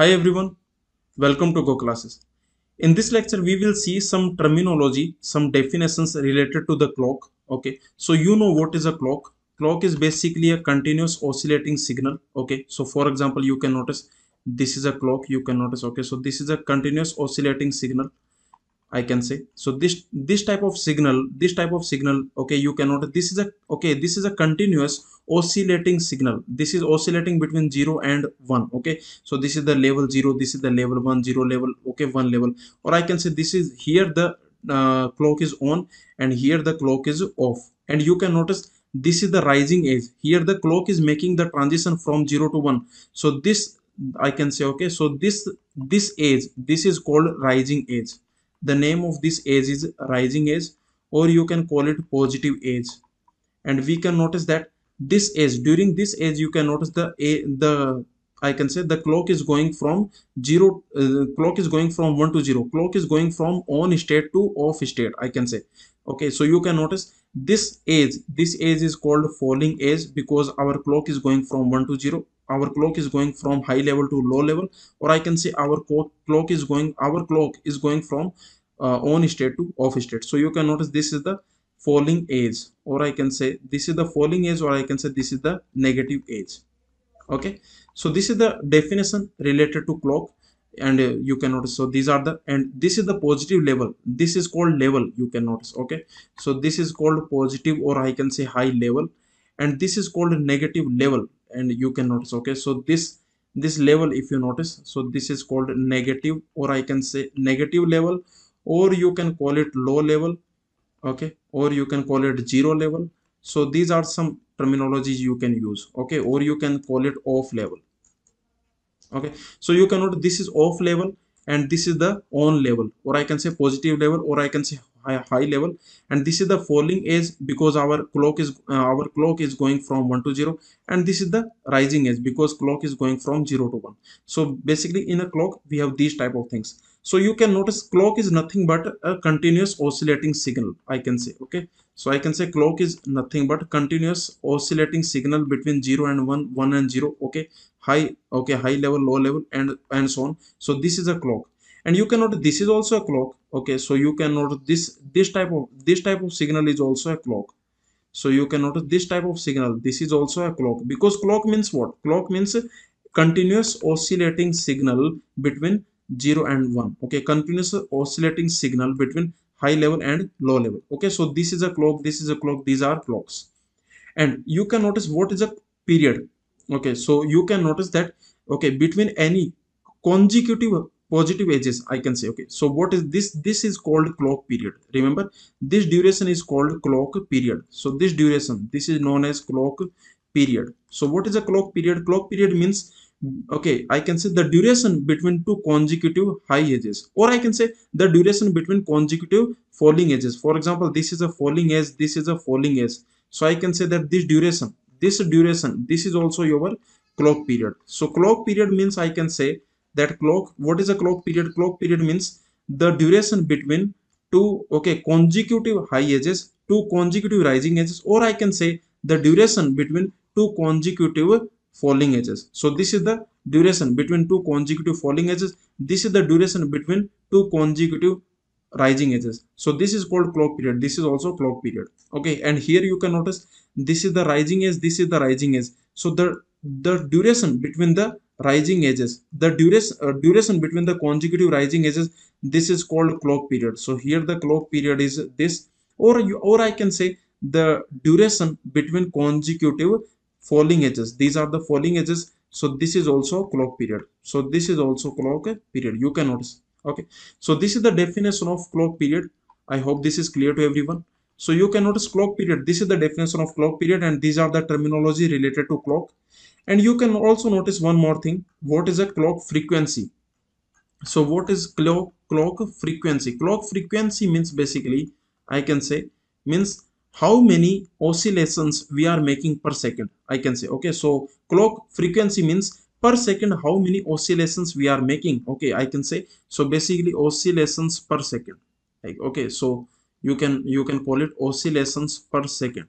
Hi everyone, welcome to GO Classes. In this lecture, we will see some terminology, some definitions related to the clock. Okay, so you know what is a clock. Clock is basically a continuous oscillating signal. Okay, so for example, you can notice this is a clock. You can notice, okay, so this is a continuous oscillating signal, I can say. So this type of signal, okay, you can notice this is a, okay, this is a continuous oscillating signal. This is oscillating between 0 and 1. Okay, so this is the level 0, this is the level 1, 0 level, okay, 1 level, or I can say this is here the clock is on and here the clock is off. And you can notice this is the rising edge. Here the clock is making the transition from 0 to 1. So this I can say, okay, so this edge, this is called rising edge. The name of this edge is rising edge, or you can call it positive edge. And we can notice that this edge, during this edge, you can notice the I can say the clock is going from 1 to 0. Clock is going from on state to off state, I can say. Okay, so you can notice this edge is called falling edge, because our clock is going from 1 to 0. Our clock is going from high level to low level, or I can say our clock is going from on state to off state. So you can notice this is the falling edge, or I can say this is the falling edge, or I can say this is the negative edge. Okay, so this is the definition related to clock. And you can notice, so these are the, and this is the positive level. This is called level, you can notice. Okay, so this is called positive, or I can say high level, and this is called negative level. And you can notice, okay, so this level, if you notice, so this is called negative, or I can say negative level, or you can call it low level, okay, or you can call it 0 level. So these are some terminologies you can use, okay, or you can call it off level. Okay, so you can notice this is off level and this is the on level, or I can say positive level, or I can say high level. And this is the falling edge, because our clock is going from 1 to 0, and this is the rising edge, because clock is going from 0 to 1. So basically in a clock we have these type of things. So you can notice clock is nothing but a continuous oscillating signal, I can say. Okay, so I can say clock is nothing but continuous oscillating signal between 0 and 1, 1 and 0, okay, high level, low level, and so on. So this is a clock. And you can notice this is also a clock. Okay, so you can notice this type of signal is also a clock. So you can notice this type of signal, this is also a clock, because clock means what? Clock means continuous oscillating signal between 0 and 1. Okay, continuous oscillating signal between high level and low level. Okay, so this is a clock, this is a clock, these are clocks. And you can notice what is a period. Okay, so you can notice that, okay, between any consecutive positive edges, I can say. Okay, so what is this is called clock period. Remember, this duration is called clock period. So this duration, this is known as clock period. So what is a clock period? Clock period means, okay, I can say the duration between two consecutive high edges, or I can say the duration between consecutive falling edges. For example, this is a falling edge, this is a falling edge. So I can say that this duration, this is also your clock period. So clock period means, I can say that clock, what is a clock period? Clock period means the duration between two, okay, consecutive high edges, two consecutive rising edges, or I can say the duration between two consecutive falling edges. So this is the duration between two consecutive falling edges. This is the duration between two consecutive rising edges. So this is called clock period. This is also clock period. Okay, and here you can notice this is the rising edge, this is the rising edge. So the duration between the rising edges, the duration between the consecutive rising edges, this is called clock period. So here the clock period is this, or I can say the duration between consecutive falling edges, these are the falling edges. So this is also clock period. So this is also clock period, you can notice. Okay, so this is the definition of clock period. I hope this is clear to everyone. So you can notice clock period, this is the definition of clock period, and these are the terminology related to clock. And you can also notice one more thing, what is a clock frequency? So what is clock frequency? Clock frequency means basically, I can say, means how many oscillations we are making per second, I can say. Okay, so clock frequency means per second how many oscillations we are making. Okay, I can say, so basically oscillations per second. Like, okay, so you can call it oscillations per second.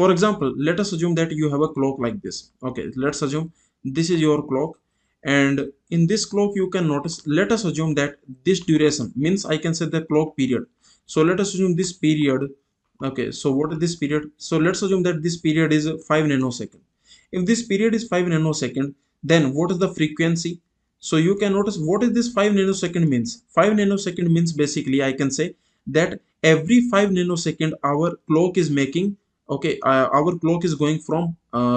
For example, let us assume that you have a clock like this. Okay, let's assume this is your clock, and in this clock you can notice, let us assume that this duration means I can say the clock period. So let us assume this period. Okay, so what is this period? So let's assume that this period is 5 nanosecond. If this period is 5 nanosecond, then what is the frequency? So you can notice what is this 5 nanosecond means. 5 nanosecond means basically I can say that every 5 nanosecond our clock is making, okay, our clock is going from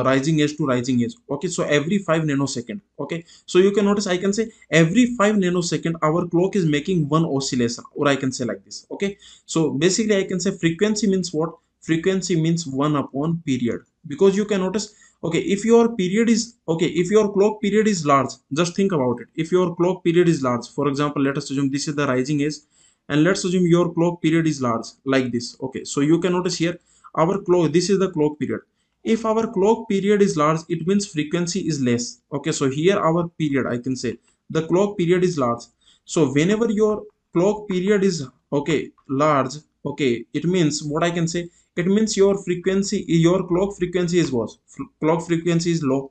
rising edge to rising edge. Okay, so every 5 nanosecond. Okay, so you can notice I can say every 5 nanosecond our clock is making one oscillation, or I can say like this. Okay, so basically I can say frequency means what? Frequency means 1/period, because you can notice, okay, if your period is, okay, if your clock period is large, just think about it. If your clock period is large, for example, let us assume this is the rising edge, and let's assume your clock period is large like this. Okay, so you can notice here our clock, this is the clock period. If our clock period is large, it means frequency is less. Okay, so here our period, I can say the clock period is large. So whenever your clock period is, okay, large, okay, it means what I can say, it means your frequency, your clock frequency is what? Clock frequency is low.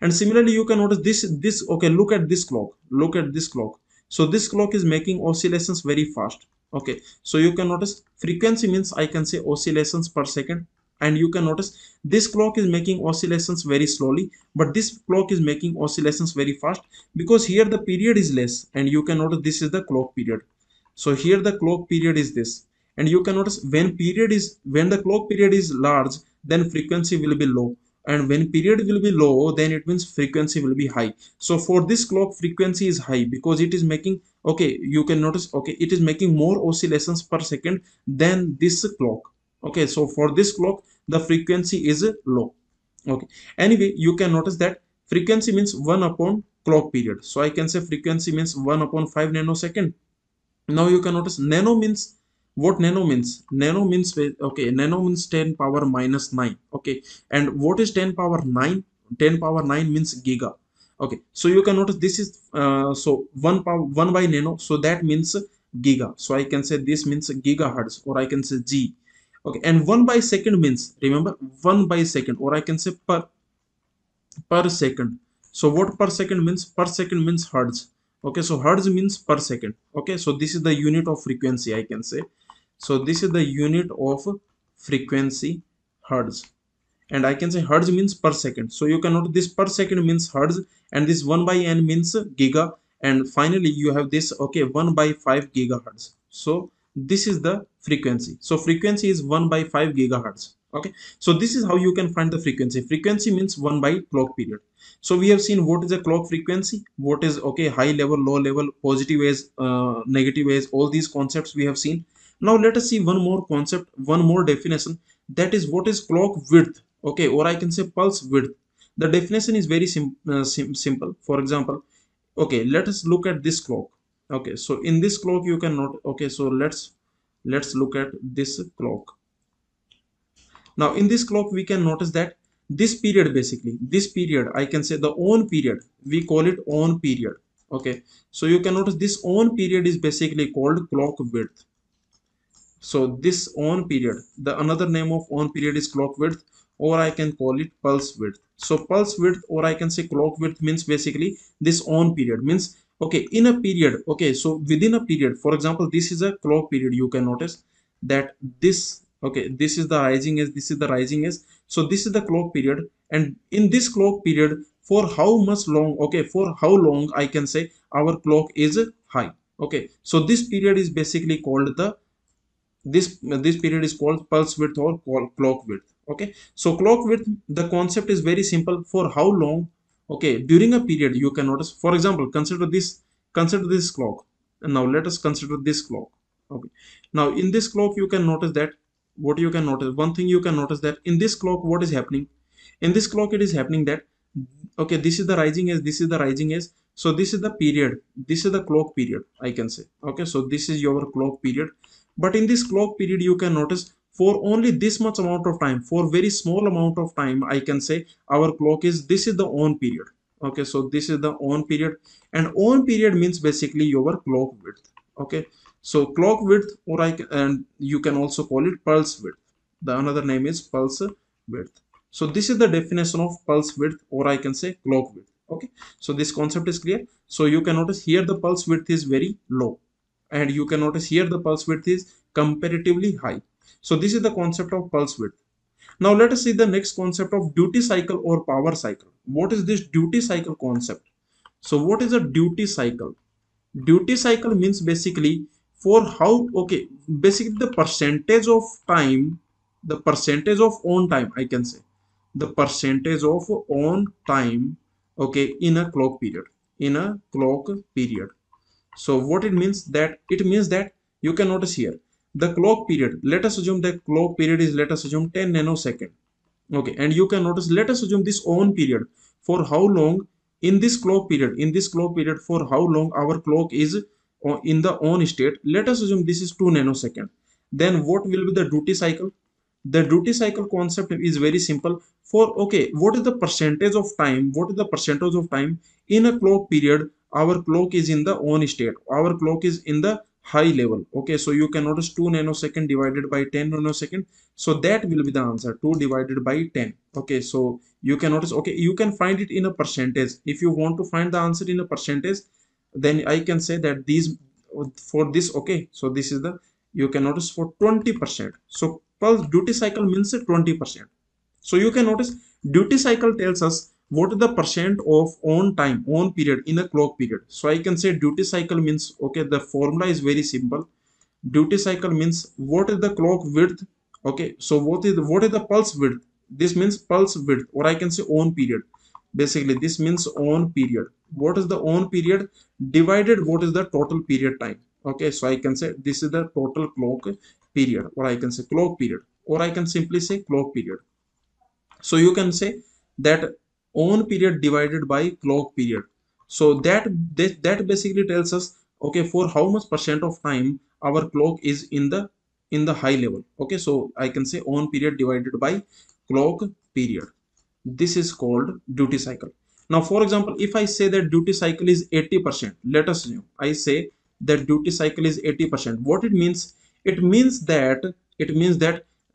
And similarly you can notice this, okay, look at this clock, look at this clock. So this clock is making oscillations very fast. Okay, so you can notice frequency means I can say oscillations per second. And you can notice this clock is making oscillations very slowly, but this clock is making oscillations very fast, because here the period is less, and you can notice this is the clock period. So here the clock period is this. And you can notice when the clock period is large, then frequency will be low, and when period will be low, then it means frequency will be high. So for this clock, frequency is high because it is making, okay, you can notice, okay, it is making more oscillations per second than this clock. Okay, so for this clock the frequency is low. Okay, anyway, you can notice that frequency means 1/clock period. So I can say frequency means 1/5 nanosecond. Now you can notice nano means what? Nano means, nano means, okay, nano means 10⁻⁹. Okay, and what is 10⁹? 10⁹ means giga. Okay, so you can notice this is so 1/nano, so that means giga. So I can say this means gigahertz, or I can say G. Okay, and 1/second means, remember, 1/second, or I can say per second. So what per second means? Per second means hertz. Okay, so hertz means per second. Okay, so this is the unit of frequency, I can say. So this is the unit of frequency, hertz, and I can say hertz means per second. So you can note this per second means hertz, and this 1/n means giga, and finally you have this, okay, 1/5 gigahertz. So this is the frequency. So frequency is 1/5 gigahertz. Okay, so this is how you can find the frequency. Frequency means 1/clock period. So we have seen what is the clock frequency, what is, okay, high level, low level, positive edge, negative edge, all these concepts we have seen. Now let us see one more concept, one more definition, that is what is clock width. Okay, or I can say pulse width. The definition is very simple. For example, okay, let us look at this clock. Okay, so in this clock you can note, okay, so let's look at this clock. Now in this clock we can notice that this period, basically this period, I can say the on period, we call it on period. Okay, so you can notice this on period is basically called clock width. So this on period, the another name of on period is clock width, or I can call it pulse width. So pulse width, or I can say clock width, means basically this on period means, okay, in a period, okay, so within a period, for example, this is a clock period. You can notice that this, okay, this is the rising edge, this is the rising edge. So this is the clock period, and in this clock period, for how much long, okay, for how long I can say our clock is high. Okay, so this period is basically called the, this period is called pulse width or clock width. Okay, so clock width, the concept is very simple. For how long, okay, during a period, you can notice, for example, consider this clock. And now let us consider this clock. Okay, now in this clock you can notice that, what you can notice, one thing you can notice, that in this clock what is happening, in this clock it is happening that, okay, this is the rising edge, this is the rising edge. So this is the period, this is the clock period, I can say. Okay, so this is your clock period. But in this clock period you can notice for only this much amount of time, for very small amount of time, I can say our clock is, this is the on period. Okay, so this is the on period, and on period means basically your clock width. Okay, so clock width, or I can, and you can also call it pulse width. The another name is pulse width. So this is the definition of pulse width, or I can say clock width. Okay, so this concept is clear. So you can notice here the pulse width is very low, and you can notice here the pulse width is comparatively high. So this is the concept of pulse width. Now let us see the next concept of duty cycle or power cycle. What is this duty cycle concept? So what is a duty cycle? Duty cycle means basically for how, okay, basically the percentage of time, the percentage of on time, I can say the percentage of on time, okay, in a clock period, in a clock period. So what it means, that it means that you can notice here the clock period, let us assume the clock period is, let us assume 10 nanosecond, okay, and you can notice, let us assume this on period, for how long in this clock period, in this clock period, for how long our clock is in the on state, let us assume this is 2 nanosecond. Then what will be the duty cycle? The duty cycle concept is very simple. For, okay, what is the percentage of time, what is the percentage of time in a clock period our clock is in the on state, our clock is in the high level. Okay, so you can notice 2 nanosecond divided by 10 nanosecond, so that will be the answer, 2 divided by 10. Okay, so you can notice, okay, you can find it in a percentage. If you want to find the answer in a percentage, then I can say that these, for this, okay, so this is the, you can notice for 20%. So pulse duty cycle means 20%. So you can notice duty cycle tells us what is the percent of on time, on period in a clock period. So I can say duty cycle means, okay, the formula is very simple. Duty cycle means what is the clock width, okay, so what is the pulse width? This means pulse width, or I can say on period. Basically this means on period. What is the on period divided what is the total period time. Okay, so I can say this is the total clock period, or I can say clock period, or I can simply say clock period. So you can say that on period divided by clock period. So that basically tells us, okay, for how much percent of time our clock is in the high level. Okay, so I can say on period divided by clock period. This is called duty cycle. Now for example, if I say that duty cycle is 80%, let us assume I say that duty cycle is 80%. What it means? It means that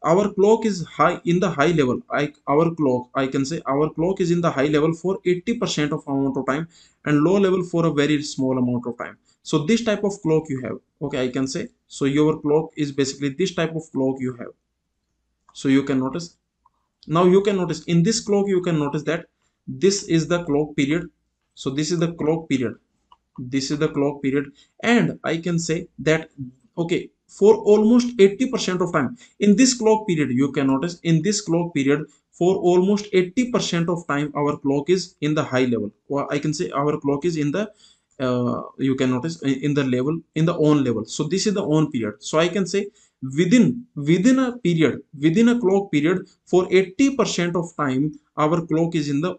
our clock is high, in the high level. Our clock is in the high level for 80% of amount of time, and low level for a very small amount of time. So this type of clock you have. Okay, I can say, so your clock is basically this type of clock you have. So you can notice, now you can notice in this clock, you can notice that this is the clock period. So this is the clock period, this is the clock period, and I can say that, okay, for almost 80% of time in this clock period, you can notice in this clock period, for almost 80% of time our clock is in the high level, or I can say our clock is in the you can notice in the level, in the on level. So this is the on period. So I can say within a period, within a clock period, for 80% of time our clock is in the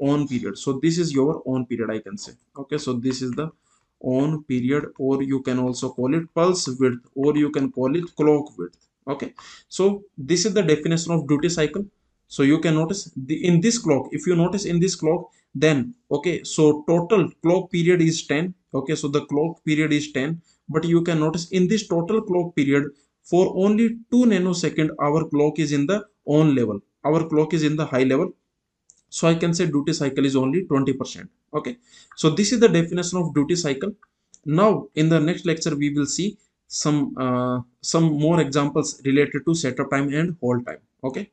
on period. So this is your on period, I can say. Okay, so this is the on period, or you can also call it pulse width, or you can call it clock width. Okay, so this is the definition of duty cycle. So you can notice in this clock, if you notice in this clock, then okay, so total clock period is 10. Okay, so the clock period is 10, but you can notice in this total clock period, for only 2 nanosecond our clock is in the on level, our clock is in the high level. So I can say duty cycle is only 20%. Okay, so this is the definition of duty cycle. Now in the next lecture we will see some more examples related to setup time and hold time. Okay.